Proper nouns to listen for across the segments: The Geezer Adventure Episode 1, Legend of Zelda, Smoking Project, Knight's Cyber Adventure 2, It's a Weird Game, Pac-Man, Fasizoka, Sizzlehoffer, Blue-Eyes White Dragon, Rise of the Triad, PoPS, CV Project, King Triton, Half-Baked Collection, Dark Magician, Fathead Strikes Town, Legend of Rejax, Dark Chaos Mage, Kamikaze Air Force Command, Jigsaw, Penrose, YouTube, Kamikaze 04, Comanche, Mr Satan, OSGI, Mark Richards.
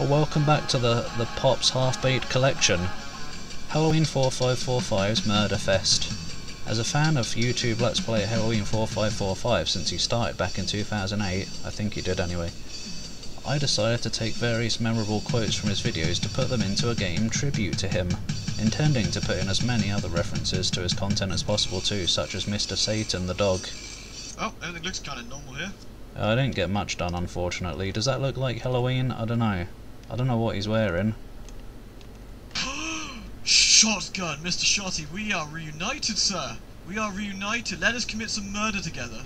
Welcome back to the Pops Half-Beat Collection, Halloween 4545's Murder Fest. As a fan of YouTube Let's Play Halloween 4545 since he started back in 2008, I think he did anyway, I decided to take various memorable quotes from his videos to put them into a game tribute to him, intending to put in as many other references to his content as possible too, such as Mr Satan the dog. Oh, everything looks kind of normal here. I didn't get much done, unfortunately. Does that look like Halloween? I don't know. I don't know what he's wearing. Shotgun, Mr. Shotty, we are reunited, sir. We are reunited. Let us commit some murder together.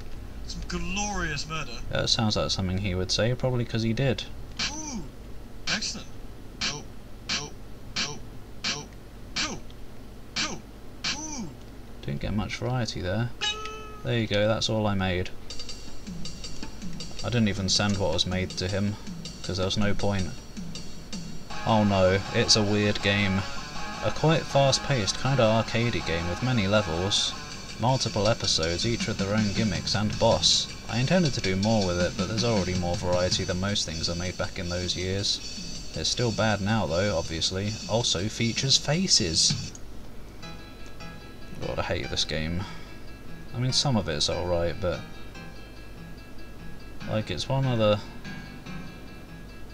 Some glorious murder. That sounds like something he would say, probably because he did. Ooh, excellent. Go, go, go, go, go, go, ooh. Didn't get much variety there. There you go, that's all I made. I didn't even send what was made to him, because there was no point. Oh no, it's a weird game. A quite fast-paced, kinda arcadey game with many levels, multiple episodes, each with their own gimmicks and boss. I intended to do more with it, but there's already more variety than most things I made back in those years. It's still bad now though, obviously. Also features faces. God, I hate this game. I mean, some of it's alright, but... like, it's one of the...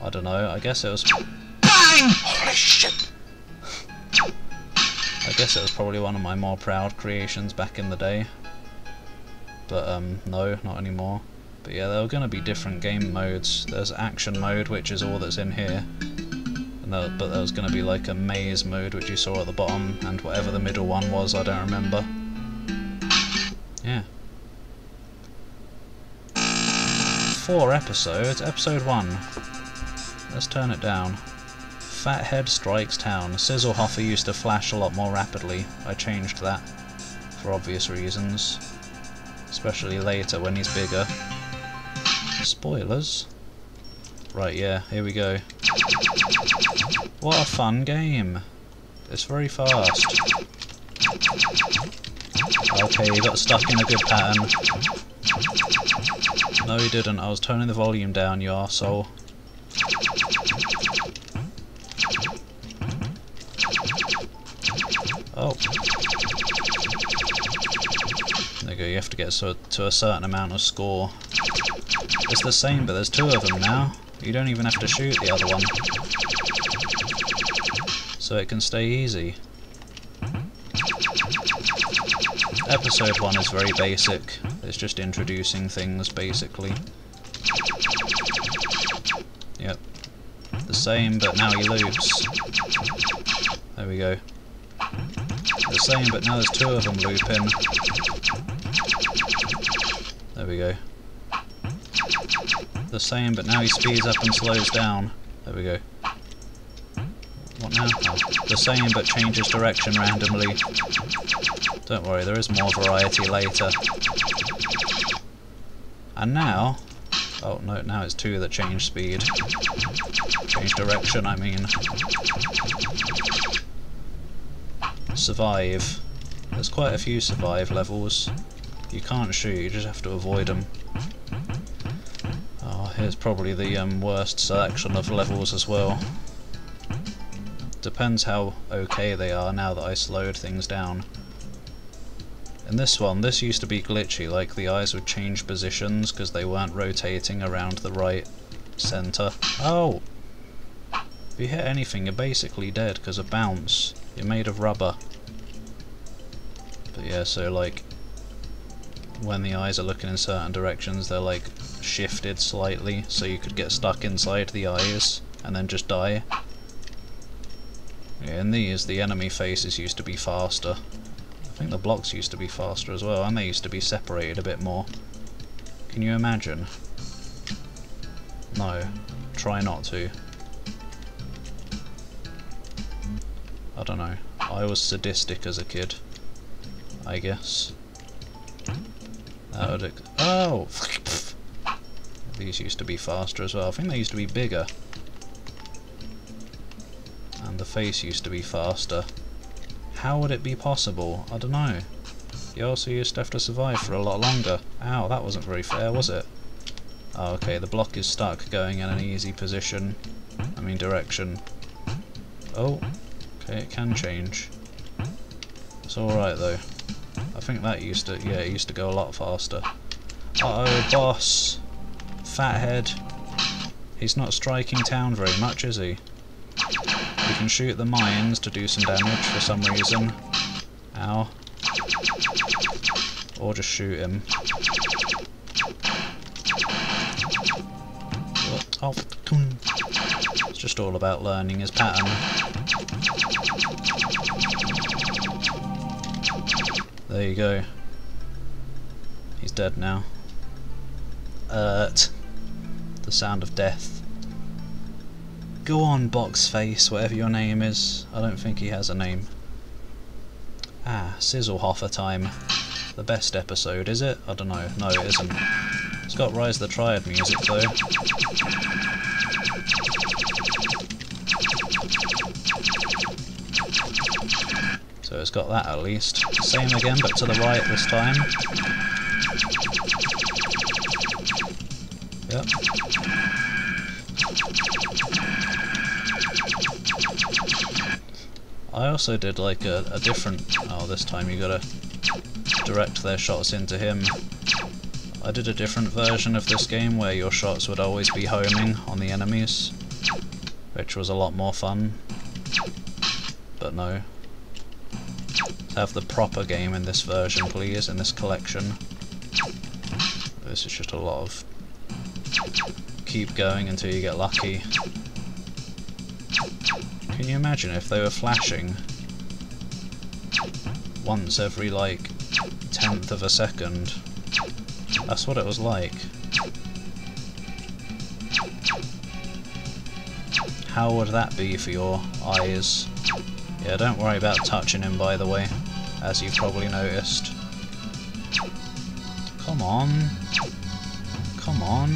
I don't know, I guess it was... BANG! Holy shit! I guess it was probably one of my more proud creations back in the day. But, no, not anymore. But yeah, there are going to be different game modes. There's action mode, which is all that's in here. And but there was going to be, like, a maze mode, which you saw at the bottom, and whatever the middle one was, I don't remember. Yeah. 4 episodes, episode 1. Let's turn it down. Fathead Strikes Town. Sizzlehoffer used to flash a lot more rapidly. I changed that, for obvious reasons. Especially later when he's bigger. Spoilers. Right, yeah, here we go. What a fun game. It's very fast. Okay, you got stuck in a good pattern. No, he didn't. I was turning the volume down, you arsehole. Oh. There you go, you have to get to a certain amount of score. It's the same, but there's 2 of them now. You don't even have to shoot the other one. So it can stay easy. Episode 1 is very basic. It's just introducing things, basically. Yep. The same, but now he loops. There we go. The same, but now there's 2 of them looping. There we go. The same, but now he speeds up and slows down. There we go. What now? The same, but changes direction randomly. Don't worry, there is more variety later. And now... oh no, now it's 2 that change speed. Change direction, I mean. Survive. There's quite a few survive levels. You can't shoot, you just have to avoid them. Oh, here's probably the worst selection of levels as well. Depends how okay they are now that I slowed things down. In this one, this used to be glitchy, like the eyes would change positions because they weren't rotating around the right centre. Oh! If you hit anything, you're basically dead because of bounce. You're made of rubber. But yeah, so like, when the eyes are looking in certain directions, they're like shifted slightly, so you could get stuck inside the eyes and then just die. Yeah, in these, the enemy faces used to be faster. I think the blocks used to be faster as well, and they used to be separated a bit more. Can you imagine? No. Try not to. I don't know. I was sadistic as a kid, I guess. That would... oh! These used to be faster as well. I think they used to be bigger. And the face used to be faster. How would it be possible? I don't know. You also used to have to survive for a lot longer. Ow, that wasn't very fair, was it? Oh, okay, the block is stuck, going in an easy position. I mean direction. Oh, okay, it can change. It's alright though. I think that used to, yeah, it used to go a lot faster. Uh-oh, boss! Fathead! He's not striking town very much, is he? We can shoot the mines to do some damage for some reason. Ow. Or just shoot him. It's just all about learning his pattern. There you go. He's dead now. The sound of death. Go on, Boxface, whatever your name is. I don't think he has a name. Ah, Sizzlehoffer time. The best episode, is it? I don't know. No, it isn't. It's got Rise of the Triad music, though. So it's got that, at least. Same again, but to the right this time. Yep. I also did, like, a different... Oh, this time you gotta direct their shots into him. I did a different version of this game where your shots would always be homing on the enemies, which was a lot more fun. But no. Let's have the proper game in this version, please, in this collection. This is just a lot of... Keep going until you get lucky. Can you imagine if they were flashing once every, like, 1/10 of a second? That's what it was like. How would that be for your eyes? Yeah, don't worry about touching him, by the way, as you've probably noticed. Come on. Come on.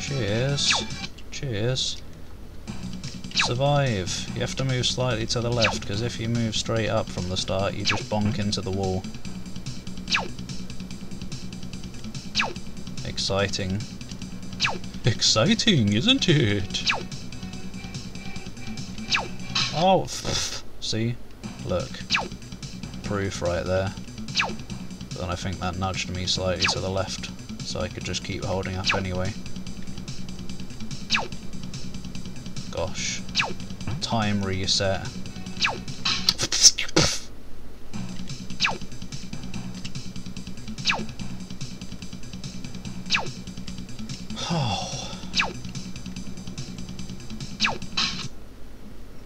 Cheers. Cheers. Survive. You have to move slightly to the left, because if you move straight up from the start, you just bonk into the wall. Exciting. Exciting, isn't it? Oh, see? Look. Proof right there. But then I think that nudged me slightly to the left, so I could just keep holding up anyway. Gosh. Time reset.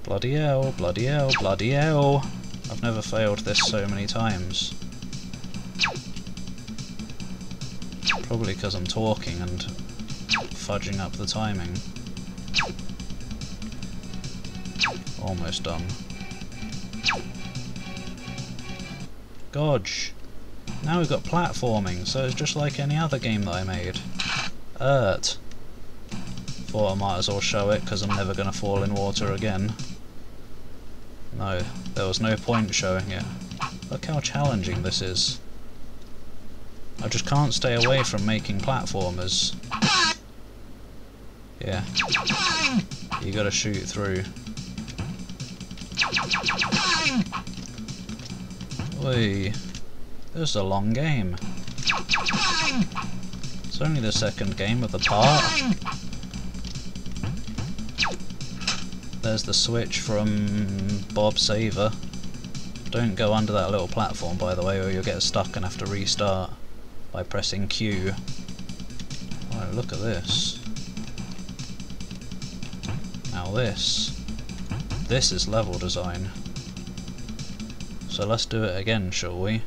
Bloody hell, bloody hell, bloody hell! I've never failed this so many times. Probably because I'm talking and fudging up the timing. Almost done. Gosh! Now we've got platforming, so it's just like any other game that I made. Ert. Thought I might as well show it, because I'm never gonna fall in water again. No, there was no point showing it. Look how challenging this is. I just can't stay away from making platformers. Yeah. You gotta shoot through. Oi. This is a long game. It's only the second game of the part. There's the switch from Bob Saver. Don't go under that little platform, by the way, or you'll get stuck and have to restart by pressing Q. Oh, look at this. Now this. This is level design. So let's do it again, shall we?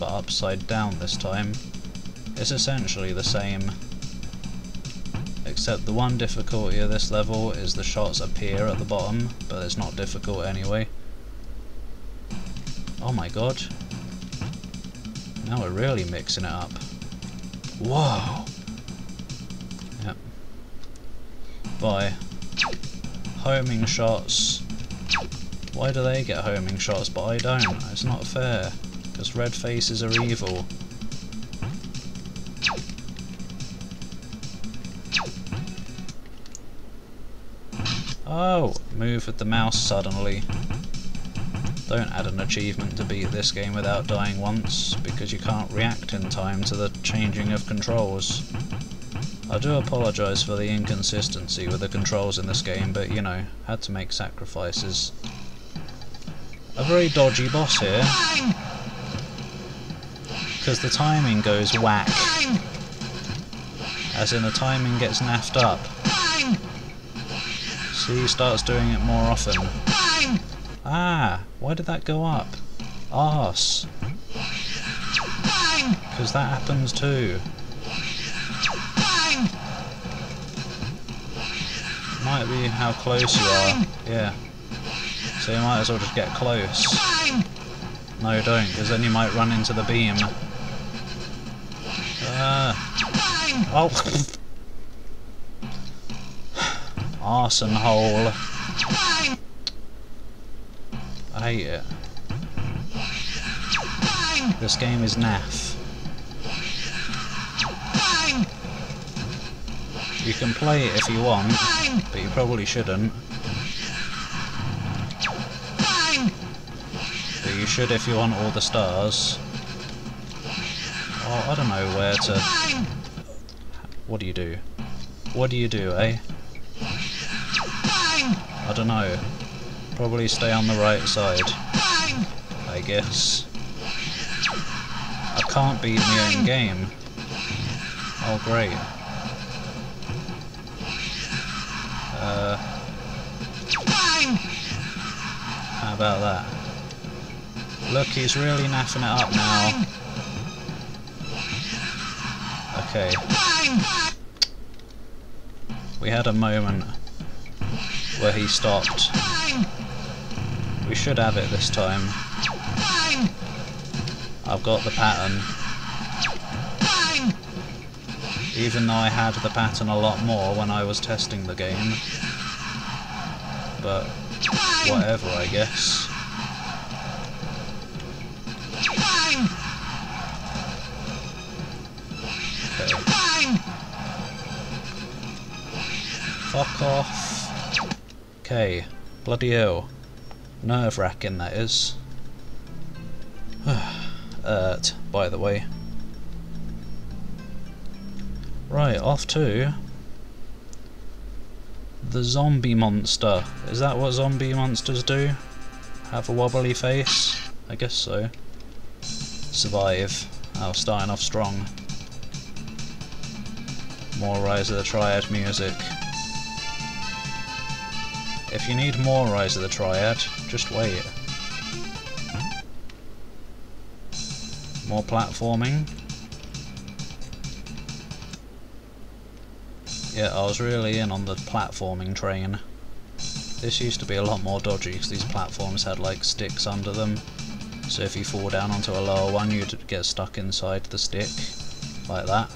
But upside down this time. It's essentially the same. Except the one difficulty of this level is the shots appear at the bottom, but it's not difficult anyway. Oh my god. Now we're really mixing it up. Whoa! Yep. By homing shots. Why do they get homing shots but I don't? It's not fair. Because red faces are evil. Oh, move with the mouse suddenly. Don't add an achievement to beat this game without dying once, because you can't react in time to the changing of controls. I do apologise for the inconsistency with the controls in this game, but you know, had to make sacrifices. A very dodgy boss here, because the timing goes whack. As in, the timing gets naffed up. See, he starts doing it more often. Ah, why did that go up? Arse. Because that happens too. Might be how close you are, yeah. So you might as well just get close. No, don't, because then you might run into the beam. Oh! Arsenhole. I hate it. This game is naff. You can play it if you want, but you probably shouldn't. But you should if you want all the stars. Oh, I don't know where to... What do you do? What do you do, eh? I don't know. Probably stay on the right side, I guess. I can't beat my own game. Oh, great. How about that? Look, he's really naffing it up now. Okay. We had a moment where he stopped. We should have it this time. I've got the pattern. Even though I had the pattern a lot more when I was testing the game. But whatever, I guess. Okay. Fuck off. Okay. Bloody hell. Nerve-wracking, that is. Ert, by the way. Right, off to the zombie monster. Is that what zombie monsters do? Have a wobbly face? I guess so. Survive. Oh, starting off strong. More Rise of the Triad music. If you need more Rise of the Triad, just wait. More platforming. Yeah, I was really in on the platforming train. This used to be a lot more dodgy because these platforms had like sticks under them. So if you fall down onto a lower one, you'd get stuck inside the stick. Like that.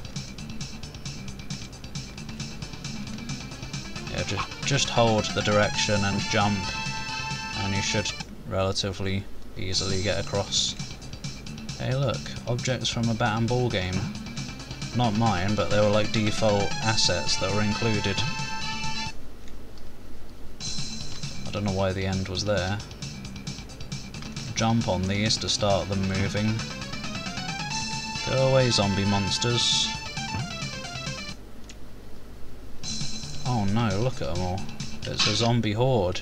Yeah, just hold the direction and jump, and you should relatively easily get across. Hey look, objects from a bat and ball game. Not mine, but they were like default assets that were included. I don't know why the end was there. Jump on these to start them moving. Go away, zombie monsters. Oh no, look at them all. It's a zombie horde.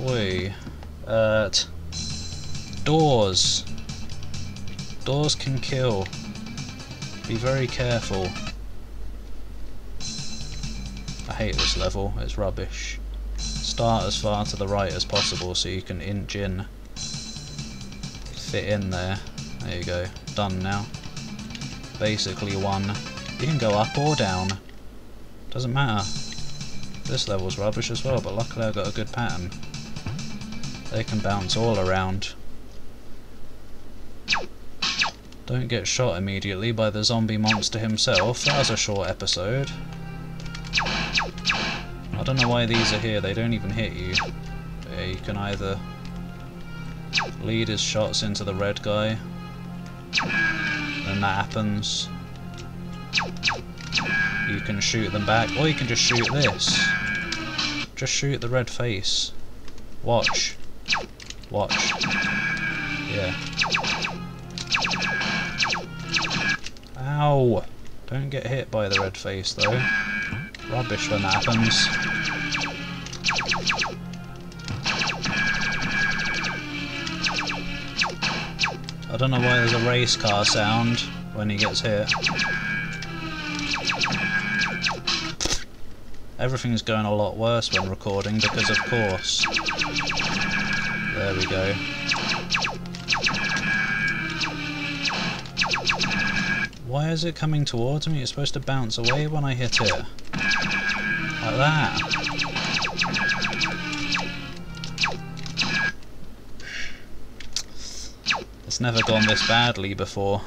Wait. Doors! Doors can kill. Be very careful. I hate this level, it's rubbish. Start as far to the right as possible so you can inch in. Fit in there. There you go. Done now. Basically one. You can go up or down. Doesn't matter. This level's rubbish as well, but luckily I've got a good pattern. They can bounce all around. Don't get shot immediately by the zombie monster himself. That was a short episode. I don't know why these are here, they don't even hit you. Yeah, you can either lead his shots into the red guy, and that happens. You can shoot them back, or you can just shoot this. Just shoot the red face. Watch. Watch. Yeah. Ow! Don't get hit by the red face though. Rubbish when that happens. I don't know why there's a race car sound when he gets hit. Everything's going a lot worse when recording because, of course. There we go. Why is it coming towards me? It's supposed to bounce away when I hit it. Like that. It's never gone this badly before.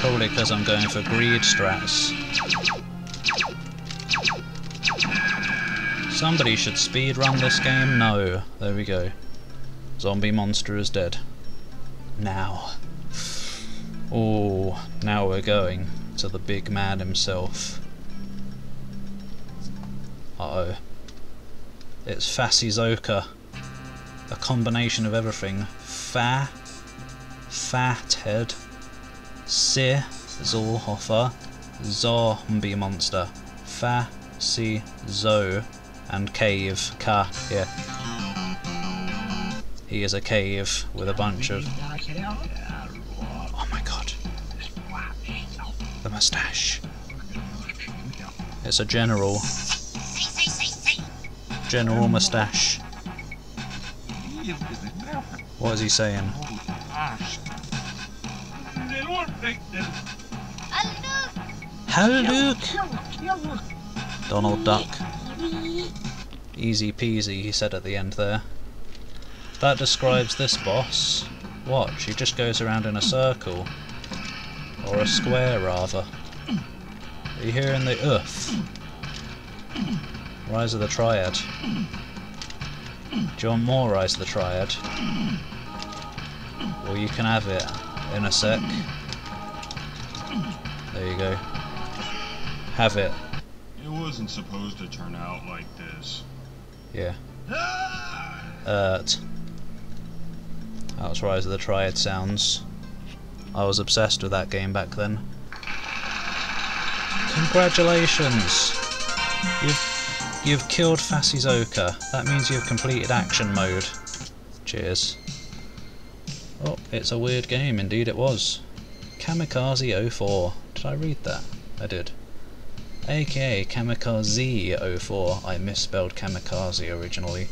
Probably because I'm going for greed strats. Somebody should speedrun this game? No. There we go. Zombie monster is dead. Now. Oh, now we're going to the big man himself. Uh oh. It's Fasizoka. A combination of everything. Fathead. Sizzlehoffer. Zombie monster. Fasizo. And cave, ka, yeah. He is a cave with a bunch of... Oh my god. The moustache. It's a general. General moustache. What is he saying? Hello, Donald Duck. Easy peasy, he said at the end there. That describes this boss. Watch, he just goes around in a circle. Or a square, rather. Are you hearing the oof? Rise of the Triad. Do you want more Rise of the Triad? Well, you can have it in a sec. There you go. Have it. It wasn't supposed to turn out like this. Yeah. That was Rise of the Triad sounds. I was obsessed with that game back then. Congratulations! You've killed Fasizoka. That means you've completed action mode. Cheers. Oh, it's a weird game. Indeed it was. Kamikaze 04. Did I read that? I did. AKA Kamikaze Z-04. I misspelled Kamikaze originally.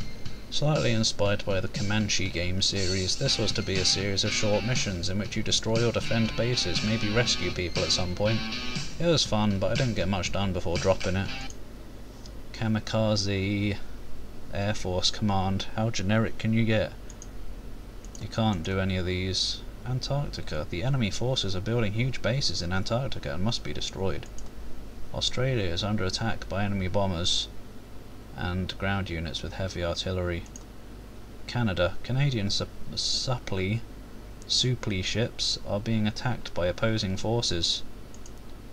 Slightly inspired by the Comanche game series, this was to be a series of short missions in which you destroy or defend bases, maybe rescue people at some point. It was fun, but I didn't get much done before dropping it. Kamikaze Air Force Command. How generic can you get? You can't do any of these. Antarctica. The enemy forces are building huge bases in Antarctica and must be destroyed. Australia is under attack by enemy bombers and ground units with heavy artillery. Canada. Canadian supply ships are being attacked by opposing forces.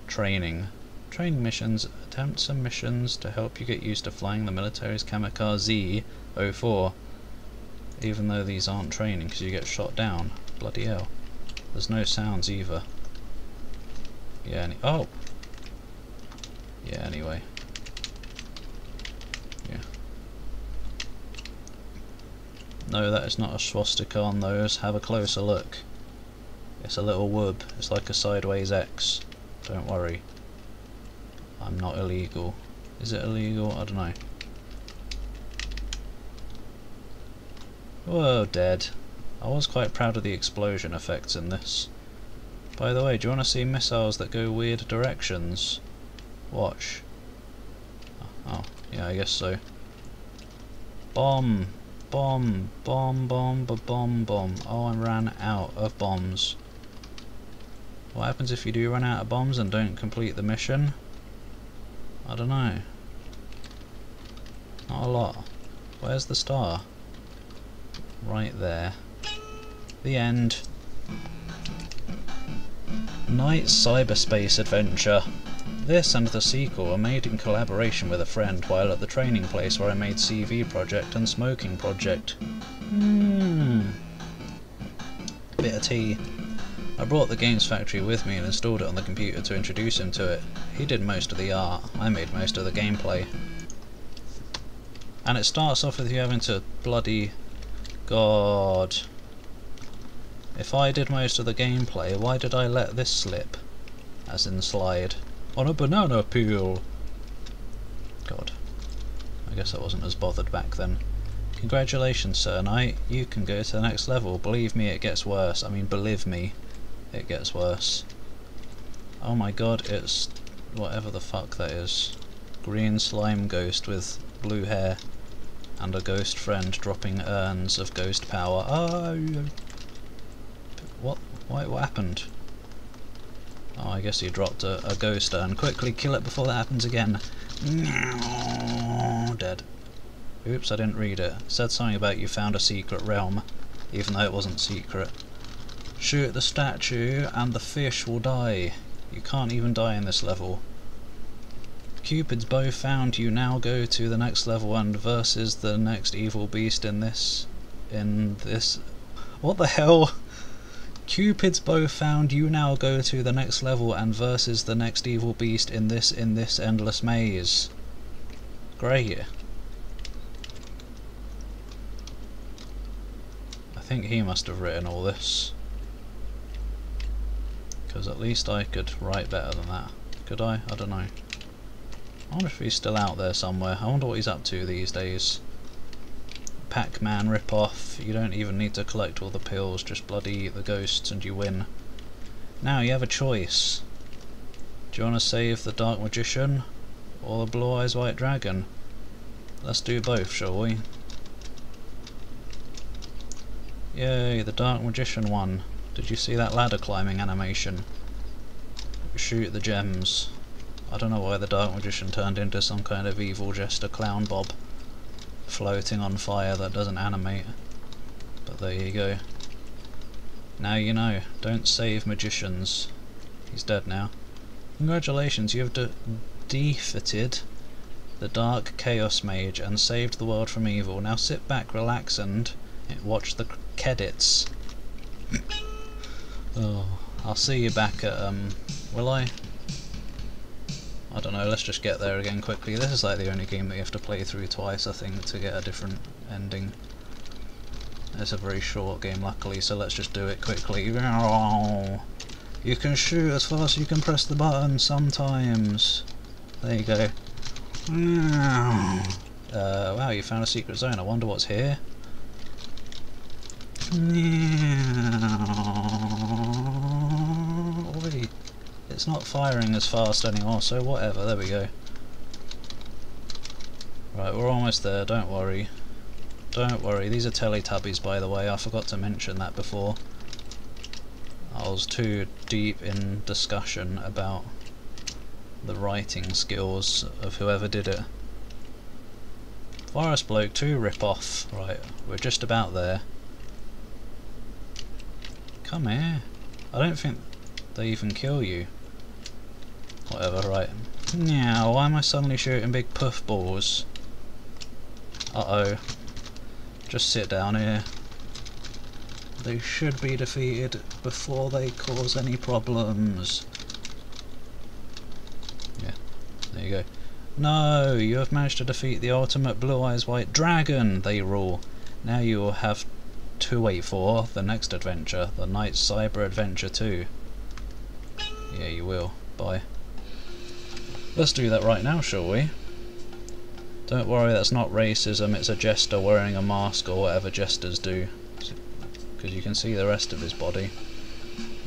Training. Training missions. Attempt some missions to help you get used to flying the military's Kamikaze Z-04. Even though these aren't training because you get shot down. Bloody hell. There's no sounds either. Yeah, any oh! Yeah, anyway. Yeah. No, that is not a swastika on those. Have a closer look. It's a little wub. It's like a sideways X. Don't worry. I'm not illegal. Is it illegal? I don't know. Whoa, dead. I was quite proud of the explosion effects in this. By the way, do you want to see missiles that go weird directions? Watch. Oh, yeah, I guess so. Bomb! Bomb! Bomb! Bomb! Bomb! Bomb! Oh, I ran out of bombs. What happens if you do run out of bombs and don't complete the mission? I don't know. Not a lot. Where's the star? Right there. The end. Knight's Cyber Space Adventure. This and the sequel are made in collaboration with a friend while at the training place where I made CV Project and Smoking Project. Bit of tea. I brought the games factory with me and installed it on the computer to introduce him to it. He did most of the art, I made most of the gameplay. And it starts off with you having to bloody... God. If I did most of the gameplay, why did I let this slip? As in slide. On a banana peel! God. I guess I wasn't as bothered back then. Congratulations, Sir Knight. You can go to the next level. Believe me, it gets worse. I mean, believe me, it gets worse. Oh my god, it's... whatever the fuck that is. Green slime ghost with blue hair. And a ghost friend dropping urns of ghost power. Oh! What? Why? What happened? Oh, I guess he dropped a ghost urn. Quickly kill it before that happens again. Dead. Oops, I didn't read it. It said something about you found a secret realm, even though it wasn't secret. Shoot the statue and the fish will die. You can't even die in this level. Cupid's bow found. You now go to the next level and versus the next evil beast in this... What the hell? Cupid's bow found, you now go to the next level and versus the next evil beast in this endless maze. Great. I think he must have written all this. Because at least I could write better than that. Could I? I don't know. I wonder if he's still out there somewhere. I wonder what he's up to these days. Pac-Man rip-off, you don't even need to collect all the pills, just bloody eat the ghosts and you win. Now you have a choice. Do you want to save the Dark Magician or the Blue-Eyes White Dragon? Let's do both, shall we? Yay, the Dark Magician won. Did you see that ladder climbing animation? Shoot the gems. I don't know why the Dark Magician turned into some kind of evil jester clown bob. Floating on fire that doesn't animate, but there you go. Now you know, don't save magicians. He's dead now. Congratulations, you have defeated the Dark Chaos Mage and saved the world from evil. Now sit back, relax and watch the credits. Oh, I'll see you back at will I? I don't know, let's just get there again quickly. This is like the only game that you have to play through twice, I think, to get a different ending. It's a very short game, luckily, so let's just do it quickly. You can shoot as fast as you can press the button sometimes. There you go. Wow, you found a secret zone. I wonder what's here. It's not firing as fast anymore, so whatever, there we go. Right, we're almost there, don't worry. Don't worry, these are Teletubbies, by the way, I forgot to mention that before. I was too deep in discussion about the writing skills of whoever did it. Virus Bloke 2 rip-off. Right, we're just about there. Come here. I don't think they even kill you. Whatever, right. Now, why am I suddenly shooting big puff balls? Uh oh. Just sit down here. They should be defeated before they cause any problems. Yeah, there you go. No, you have managed to defeat the ultimate Blue-Eyes White Dragon, they rule. Now you will have to wait for the next adventure, the Knight's Cyber Adventure 2. Yeah, you will. Bye. Let's do that right now, shall we? Don't worry, that's not racism, it's a jester wearing a mask or whatever jesters do. Because you can see the rest of his body.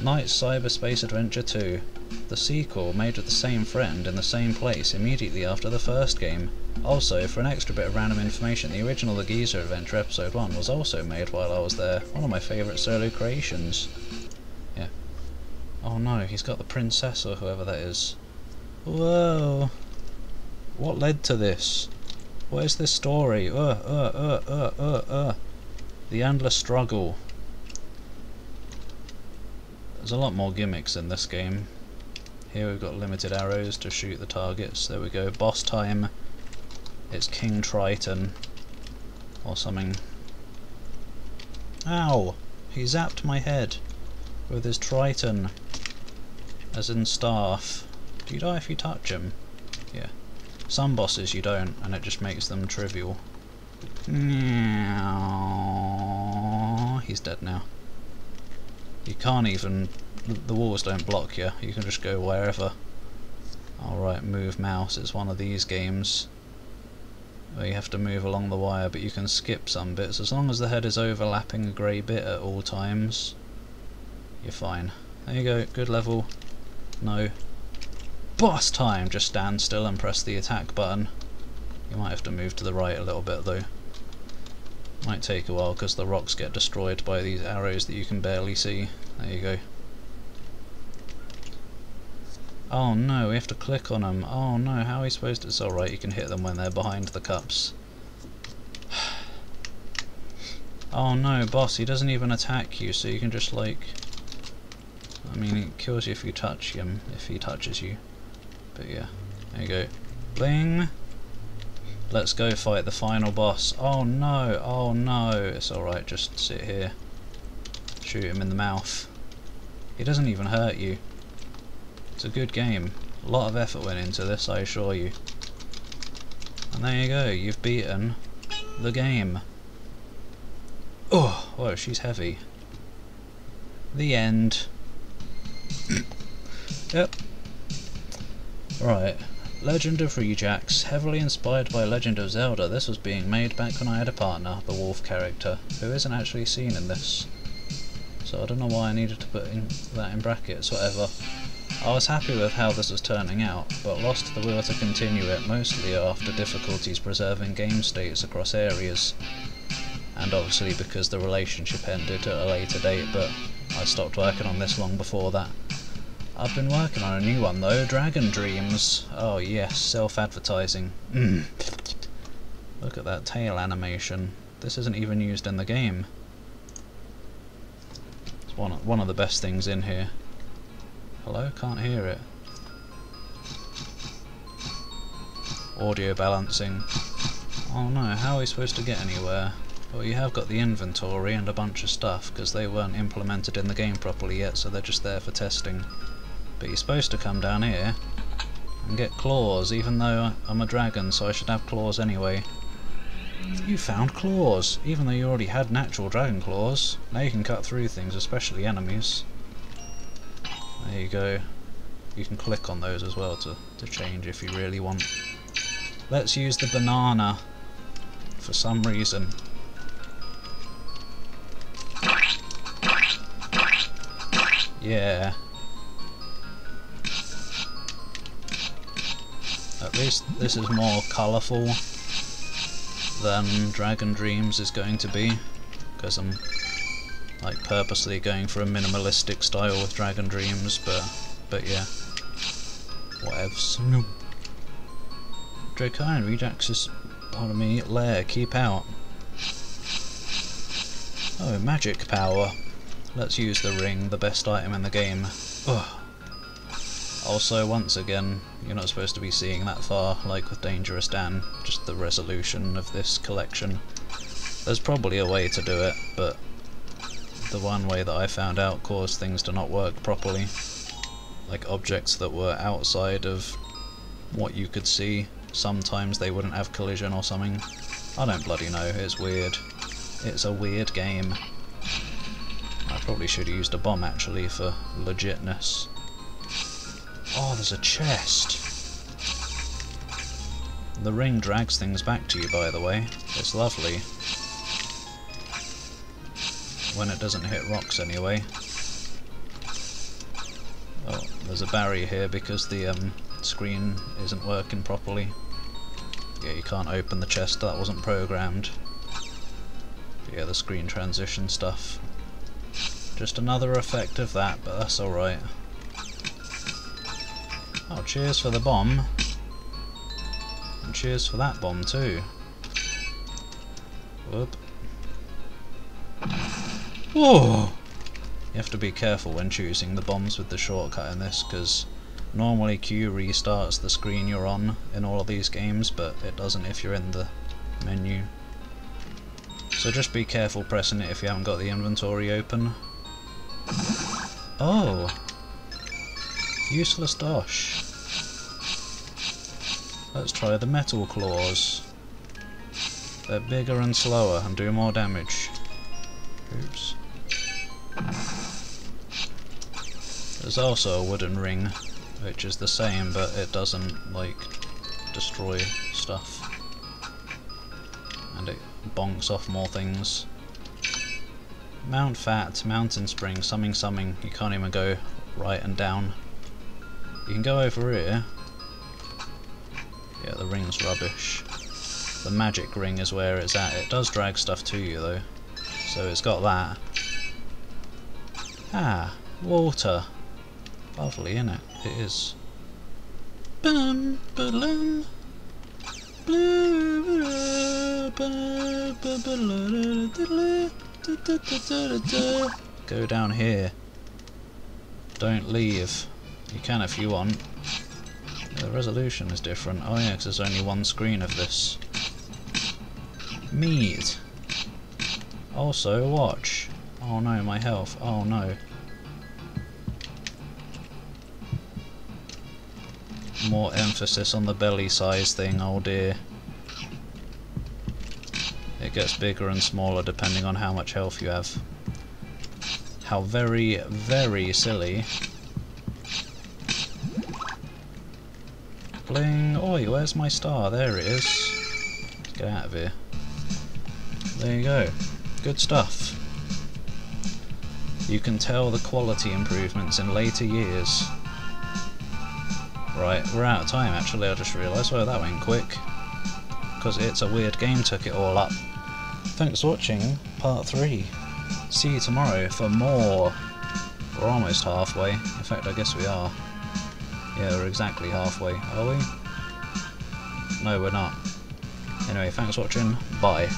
Knight's Cyber Space Adventure 2. The sequel, made with the same friend in the same place immediately after the first game. Also, for an extra bit of random information, the original The Geezer Adventure Episode 1 was also made while I was there. One of my favourite solo creations. Oh no, he's got the princess or whoever that is. Whoa! What led to this? What is this story? The endless struggle. There's a lot more gimmicks in this game. Here we've got limited arrows to shoot the targets. There we go. Boss time. It's King Triton or something. Ow! He zapped my head with his Triton, as in staff. Do you die if you touch him? Yeah. Some bosses you don't, and it just makes them trivial. He's dead now. You can't even... the walls don't block you. You can just go wherever. Alright, move mouse. It's one of these games where you have to move along the wire, but you can skip some bits. As long as the head is overlapping a grey bit at all times, you're fine. There you go. Good level. No. Boss time! Just stand still and press the attack button. You might have to move to the right a little bit though. Might take a while because the rocks get destroyed by these arrows that you can barely see. There you go. Oh no, we have to click on them. Oh no, how are we supposed to... It's alright, you can hit them when they're behind the cups. Oh no, boss, he doesn't even attack you, so you can just like... I mean, it kills you if you touch him, if he touches you. But yeah, there you go. Bling! Let's go fight the final boss. Oh no, oh no. It's alright, just sit here. Shoot him in the mouth. He doesn't even hurt you. It's a good game. A lot of effort went into this, I assure you. And there you go, you've beaten the game. Oh, whoa, she's heavy. The end. Yep. Right, Legend of Rejax, heavily inspired by Legend of Zelda. This was being made back when I had a partner, the wolf character, who isn't actually seen in this. So I don't know why I needed to put in that in brackets, whatever. I was happy with how this was turning out, but lost the will to continue it, mostly after difficulties preserving game states across areas. And obviously because the relationship ended at a later date, but I stopped working on this long before that. I've been working on a new one though, Dragon Dreams. Oh yes, self-advertising. Look at that tail animation. This isn't even used in the game. It's one of the best things in here. Hello? Can't hear it. Audio balancing. Oh no, how are we supposed to get anywhere? Well, you have got the inventory and a bunch of stuff, because they weren't implemented in the game properly yet, so they're just there for testing. But you're supposed to come down here and get claws, even though I'm a dragon, so I should have claws anyway. You found claws, even though you already had natural dragon claws. Now you can cut through things, especially enemies. There you go. You can click on those as well to change if you really want. Let's use the banana for some reason. Yeah. At least this is more colourful than Dragon Dreams is going to be, because I'm like purposely going for a minimalistic style with Dragon Dreams, but yeah, whatevs. No. Draconian Rejax's, pardon me, lair. Keep out. Oh, magic power. Let's use the ring, the best item in the game. Ugh. Also, once again, you're not supposed to be seeing that far, like with Dangerous Dan, just the resolution of this collection. There's probably a way to do it, but the one way that I found out caused things to not work properly. Like objects that were outside of what you could see, sometimes they wouldn't have collision or something. I don't bloody know, it's weird. It's a weird game. I probably should have used a bomb actually for legitness. Oh, there's a chest! The ring drags things back to you, by the way. It's lovely. When it doesn't hit rocks, anyway. Oh, there's a barrier here because the screen isn't working properly. Yeah, you can't open the chest, that wasn't programmed. But yeah, the screen transition stuff. Just another effect of that, but that's alright. Oh, cheers for the bomb. And cheers for that bomb too. Whoop. Whoa! You have to be careful when choosing the bombs with the shortcut in this, because normally Q restarts the screen you're on in all of these games, but it doesn't if you're in the menu. So just be careful pressing it if you haven't got the inventory open. Oh! Useless dosh. Let's try the metal claws. They're bigger and slower and do more damage. Oops. There's also a wooden ring, which is the same, but it doesn't, like, destroy stuff. And it bonks off more things. Mount Fat, Mountain Spring, something. You can't even go right and down. You can go over here. Yeah, the ring's rubbish. The magic ring is where it's at. It does drag stuff to you, though. So it's got that. Ah, water. Lovely, innit? It is. Bum, ba-lum. Go down here. Don't leave. You can if you want. The resolution is different. Oh yeah, because there's only one screen of this. Meat. Also, watch. Oh no, my health. Oh no. More emphasis on the belly size thing, oh dear. It gets bigger and smaller depending on how much health you have. How very, very silly. Bling! Oi, where's my star? There it is. Let's get out of here. There you go. Good stuff. You can tell the quality improvements in later years. Right, we're out of time actually, I just realised. Well, that went quick. Because It's a Weird Game took it all up. Thanks for watching part 3. See you tomorrow for more. We're almost halfway. In fact, I guess we are. Yeah, we're exactly halfway, are we? No, we're not. Anyway, thanks for watching. Bye.